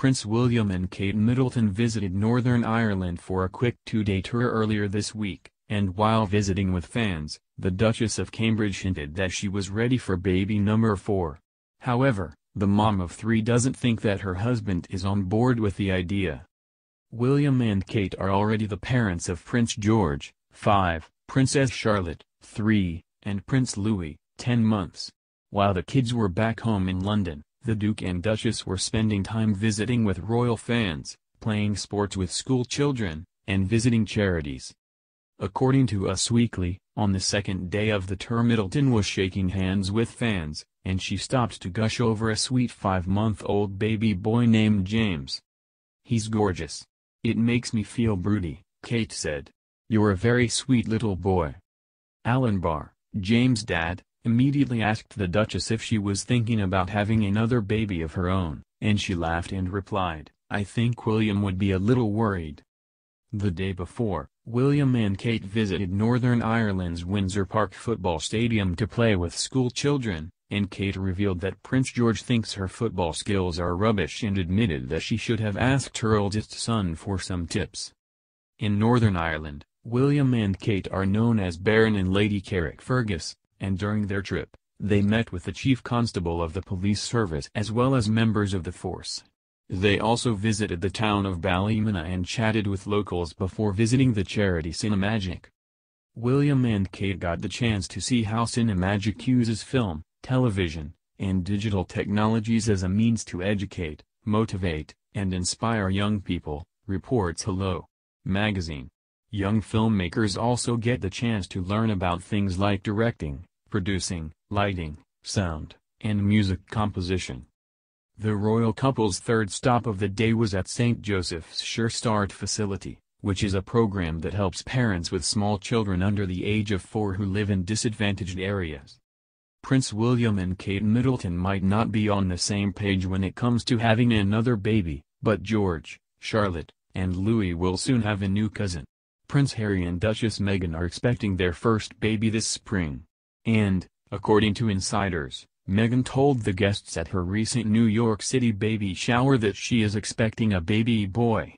Prince William and Kate Middleton visited Northern Ireland for a quick two-day tour earlier this week, and while visiting with fans, the Duchess of Cambridge hinted that she was ready for baby number 4. However, the mom of 3 doesn't think that her husband is on board with the idea. William and Kate are already the parents of Prince George, 5, Princess Charlotte, 3, and Prince Louis, 10 months. While the kids were back home in London, the Duke and Duchess were spending time visiting with royal fans, playing sports with school children, and visiting charities. According to Us Weekly, on the second day of the tour Middleton was shaking hands with fans, and she stopped to gush over a sweet 5-month-old baby boy named James. "He's gorgeous. It makes me feel broody," Kate said. "You're a very sweet little boy." Alan Barr, James' dad, immediately asked the Duchess if she was thinking about having another baby of her own, and she laughed and replied, "I think William would be a little worried." The day before, William and Kate visited Northern Ireland's Windsor Park football stadium to play with school children, and Kate revealed that Prince George thinks her football skills are rubbish and admitted that she should have asked her oldest son for some tips. In Northern Ireland, William and Kate are known as Baron and Lady Carrick Fergus, and during their trip, they met with the Chief Constable of the Police Service as well as members of the force. They also visited the town of Ballymena and chatted with locals before visiting the charity Cinemagic. William and Kate got the chance to see how Cinemagic uses film, television, and digital technologies as a means to educate, motivate, and inspire young people, reports Hello! Magazine. Young filmmakers also get the chance to learn about things like directing, producing, lighting, sound, and music composition. The royal couple's third stop of the day was at St. Joseph's Sure Start facility, which is a program that helps parents with small children under the age of 4 who live in disadvantaged areas. Prince William and Kate Middleton might not be on the same page when it comes to having another baby, but George, Charlotte, and Louis will soon have a new cousin. Prince Harry and Duchess Meghan are expecting their first baby this spring. And, according to insiders, Meghan told the guests at her recent New York City baby shower that she is expecting a baby boy.